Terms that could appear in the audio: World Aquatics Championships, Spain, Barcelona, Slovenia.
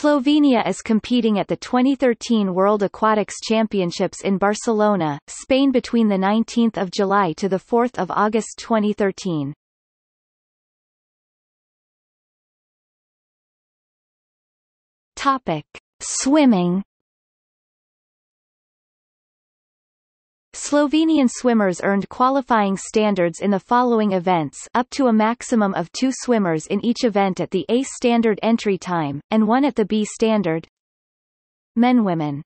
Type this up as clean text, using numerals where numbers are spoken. Slovenia is competing at the 2013 World Aquatics Championships in Barcelona, Spain between 19 July to 4 August 2013. Swimming. Slovenian swimmers earned qualifying standards in the following events, up to a maximum of 2 swimmers in each event at the A standard entry time, and 1 at the B standard. Men, women.